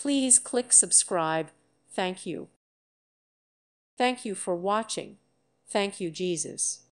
Please click subscribe. Thank you. Thank you for watching. Thank you, Jesus.